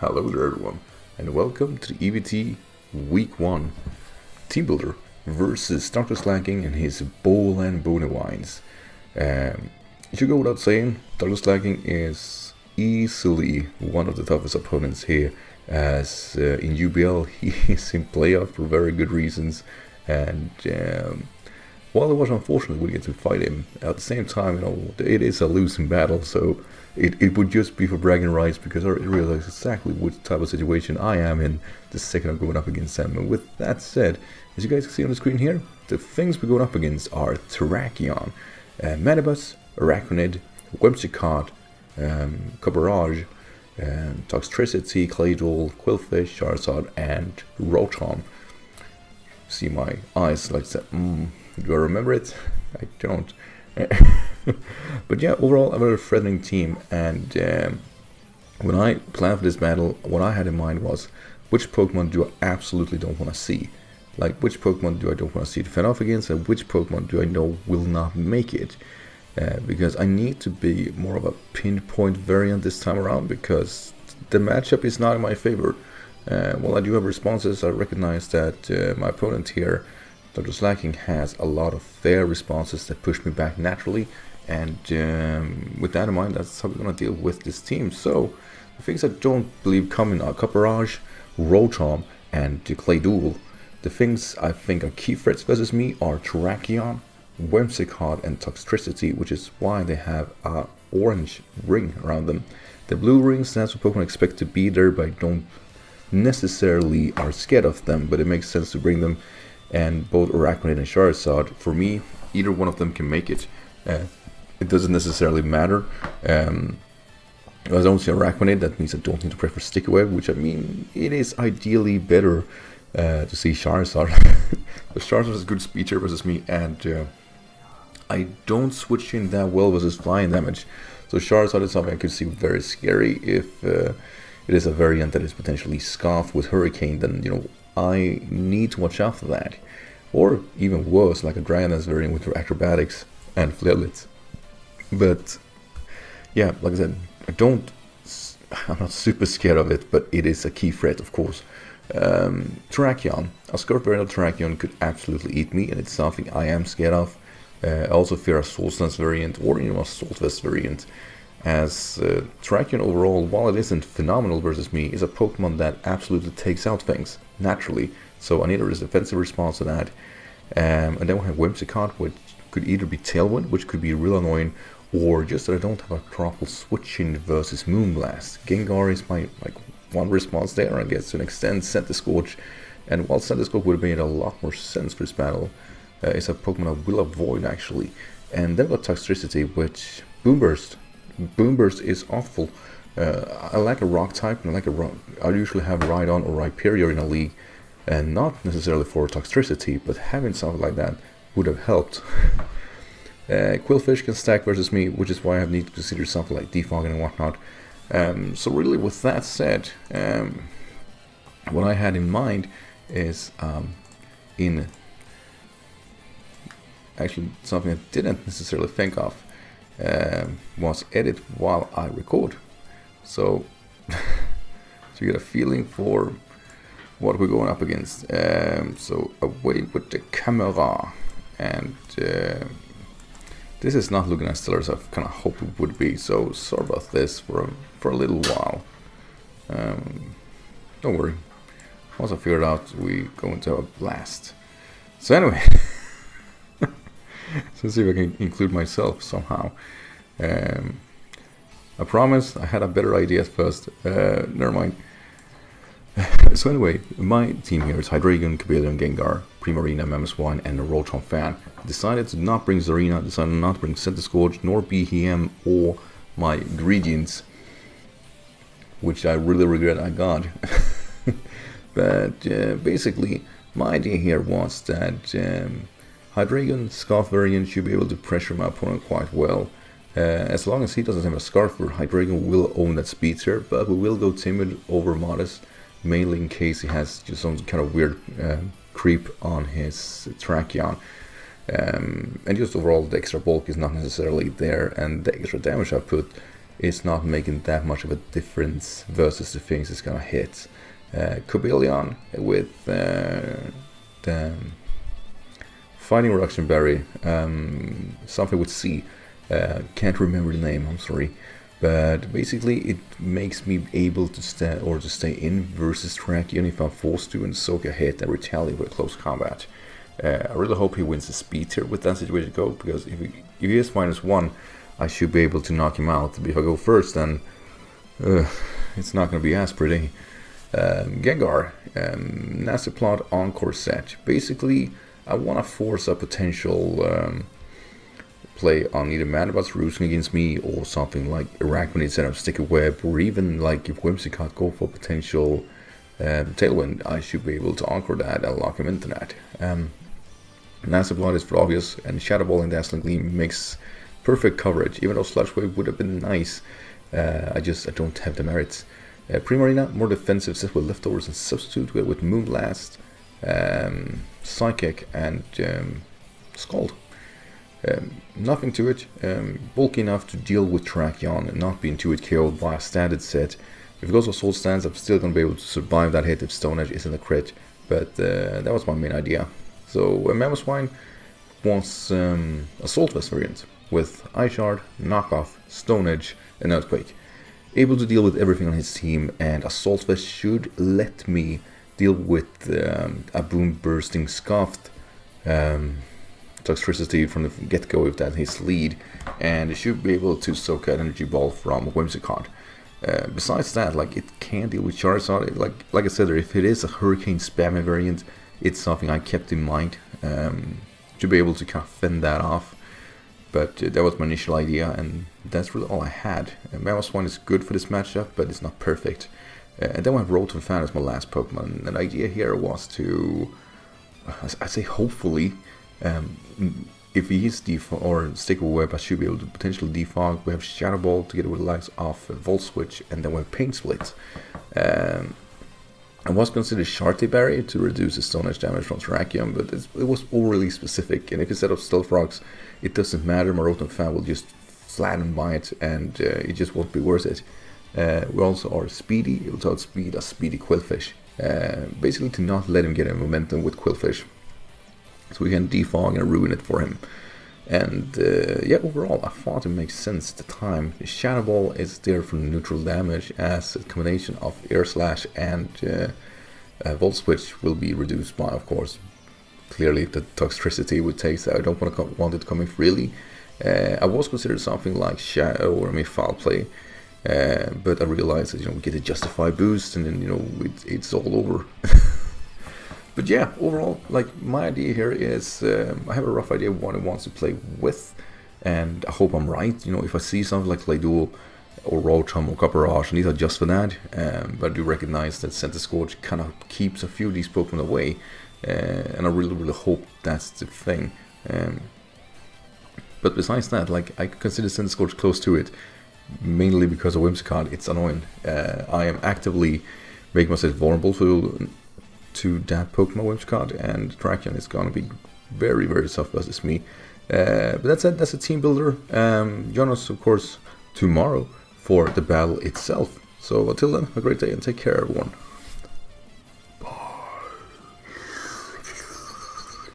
Hello there everyone, and welcome to the EBT Week 1 Team Builder versus Dr. Slaking and his Bowland Bovines. It should go without saying, Dr. Slaking is easily one of the toughest opponents here, as in UBL he is in playoff for very good reasons, and while it was unfortunate we get to fight him, at the same time, you know, it is a losing battle, so it would just be for bragging rights, because I realized exactly which type of situation I am in the second I'm going up against him. And with that said, as you guys can see on the screen here, the things we're going up against are Terrakion, Manibus, Araquanid, Whimsicott, Copperajah, Toxtricity, Claydol, Quillfish, Charizard, and Rotom. See my eyes like that. Do I remember it? I don't. But yeah, overall a very threatening team, and when I planned for this battle, what I had in mind was which Pokemon do I absolutely don't want to see. Like, which Pokemon do I don't want to see to fend off against, and which Pokemon do I know will not make it. Because I need to be more of a pinpoint variant this time around, because the matchup is not in my favor. While I do have responses, I recognize that my opponent here, Dr. Slaking, has a lot of fair responses that push me back naturally, and with that in mind, that's how we're going to deal with this team. So, the things I don't believe coming are Copperajah, Rotom, and Claydol. The things I think are key threats versus me are Terrakion, Whimsicott, and Toxtricity, which is why they have an orange ring around them. The blue ring stands for Pokemon expect to be there, but I don't necessarily are scared of them, but it makes sense to bring them. And both Araquanid and Charizard, for me, either one of them can make it. It doesn't necessarily matter. If I don't see Araquanid, that means I don't need to prep for Sticky Web, which, I mean, it is ideally better to see Charizard. But Charizard is a good speed tier versus me, and I don't switch in that well versus flying damage. So Charizard is something I could see very scary. If it is a variant that is potentially Scarf with Hurricane, then, you know, I need to watch out for that, or even worse, like a Dragon's variant with her acrobatics and flailets. But yeah, like I said, I'm not super scared of it, but it is a key threat, of course. Terrakion, a Scarf variant of Terrakion could absolutely eat me, and it's something I am scared of. I also fear a Soul Sense variant, or even a Assault Vest variant, as Terrakion overall, while it isn't phenomenal versus me, is a Pokemon that absolutely takes out things naturally, so I need a defensive response to that. And then we have Whimsicott, which could either be Tailwind, which could be real annoying, or just that I don't have a proper switch-in versus Moonblast. Gengar is my one response there, I guess, to an extent. Centiskorch, and while Centiskorch would have made a lot more sense for this battle, it's a Pokemon I will avoid, actually. And then we've got Toxtricity, which Boom Burst is awful. I like a rock type, and I usually have Rhydon or Rhyperior in a league, and not necessarily for Toxtricity, but having something like that would have helped. Quillfish can stack versus me, which is why I need to consider something like defogging and whatnot. So really, with that said, what I had in mind is actually something I didn't necessarily think of. Was edit while I record, so you get a feeling for what we're going up against. So away with the camera, and this is not looking as stellar as I kind of hoped it would be, so sorry about this for a little while. Don't worry, once I figure it out, we're going to have a blast. So anyway, let's see if I can include myself somehow. I promise I had a better idea at first. Never mind. So anyway, my team here is Hydreigon, Cobalion, Gengar, Primarina, Mamoswine, and a Rotom fan. Decided to not bring Zarina, decided not to bring Centiskorch, nor BHM, or my ingredients, which I really regret I got. But basically, my idea here was that Hydreigon, Scarf variant, should be able to pressure my opponent quite well. As long as he doesn't have a Scarf, Hydreigon will own that speed tier, but we will go timid over modest, mainly in case he has just some kind of weird creep on his Terrakion. And just overall, the extra bulk is not necessarily there, and the extra damage I put it's not making that much of a difference versus the things it's gonna hit. Cobalion with the Fighting Reduction Berry, something with C, can't remember the name, I'm sorry. But basically it makes me able to stay in versus Trachyon if I'm forced to and soak a hit and retaliate with close combat. I really hope he wins the speed tier with that situation to go, because if he is -1, I should be able to knock him out. But if I go first, then it's not going to be as pretty. Gengar, Nasty Plot, Encore set. Basically, I want to force a potential play on either Madabas roosting against me, or something like Araquanid set up Sticky Web, or even like if Whimsicott go for potential Tailwind, I should be able to Encore that and lock him into that. Nasty Plot is for obvious, and Shadow Ball and Dazzling Gleam makes perfect coverage, even though Sludge Wave would have been nice. I don't have the merits. Primarina, more defensive set with leftovers and substitute with Moonblast, Psychic and Scald. Nothing to it, bulky enough to deal with Terrakion and not be into it KO'd by a standard set. If it goes for Soul Stance, I'm still going to be able to survive that hit if Stone Edge isn't a crit, but that was my main idea. So Mamoswine wants Assault Vest variant with Ice Shard, Knockoff, Stone Edge and Earthquake. Able to deal with everything on his team, and Assault Vest should let me deal with a Boom Bursting Scarf, Toxtricity from the get-go if that's his lead, and it should be able to soak an Energy Ball from Whimsicott. Besides that, like, it can deal with Charizard. It, like I said, if it is a Hurricane Spammy variant, it's something I kept in mind to be able to kind of fend that off. But that was my initial idea, and that's really all I had. Mamoswine is good for this matchup, but it's not perfect. And then we have Rotom Fan as my last Pokemon. And the idea here was to, I say hopefully, if he is defog or Sticky Web, I should be able to potentially defog. We have Shadow Ball together with the likes of Volt Switch, and then we have Paint Split. I was considered Sharty Berry to reduce the Stone Edge damage from Terrakion, but it was overly specific, and if you set up Stealth Rocks, it doesn't matter, my Rotom Fan will just flatten by it, and it just won't be worth it. We also are Speedy, it will outspeed a Speedy Quillfish, basically to not let him get any momentum with Quillfish, so we can defog and ruin it for him. And yeah, overall I thought it makes sense at the time. The Shadow Ball is there for neutral damage, as a combination of Air Slash and Volt Switch will be reduced by, of course, clearly the Toxtricity would take, so I don't want it coming freely. I was considered something like Shadow or Foul Play, but I realized that, you know, we get a Justify boost and then, you know, it's all over. But yeah, overall, like, my idea here is, I have a rough idea of what it wants to play with, and I hope I'm right. You know, if I see something like Claydol or Rotom or Copperajah, these are just for that, but I do recognize that Centiskorch kind of keeps a few of these Pokemon away, and I really, really hope that's the thing. But besides that, like, I consider Centiskorch close to it, mainly because of Whimsicott. It's annoying. I am actively making myself vulnerable to that Pokemon Whimsicott, and Terrakion is going to be very, very tough versus me. But that's it, that's a team builder. Join us, of course, tomorrow for the battle itself. So until then, a great day and take care, everyone.